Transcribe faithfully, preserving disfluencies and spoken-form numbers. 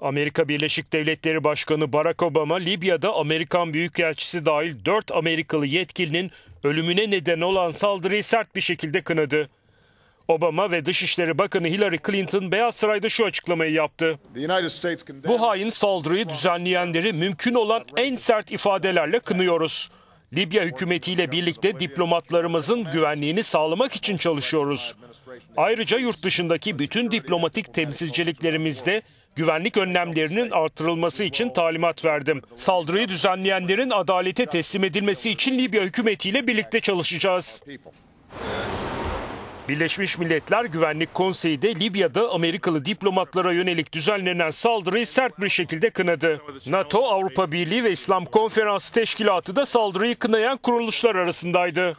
Amerika Birleşik Devletleri Başkanı Barack Obama, Libya'da Amerikan Büyükelçisi dahil dört Amerikalı yetkilinin ölümüne neden olan saldırıyı sert bir şekilde kınadı. Obama ve Dışişleri Bakanı Hillary Clinton Beyaz Saray'da şu açıklamayı yaptı. Bu hain saldırıyı düzenleyenleri mümkün olan en sert ifadelerle kınıyoruz. Libya hükümetiyle birlikte diplomatlarımızın güvenliğini sağlamak için çalışıyoruz. Ayrıca yurt dışındaki bütün diplomatik temsilciliklerimizde güvenlik önlemlerinin artırılması için talimat verdim. Saldırıyı düzenleyenlerin adalete teslim edilmesi için Libya hükümetiyle birlikte çalışacağız. Birleşmiş Milletler Güvenlik Konseyi de Libya'da Amerikalı diplomatlara yönelik düzenlenen saldırıyı sert bir şekilde kınadı. NATO, Avrupa Birliği ve İslam Konferansı Teşkilatı da saldırıyı kınayan kuruluşlar arasındaydı.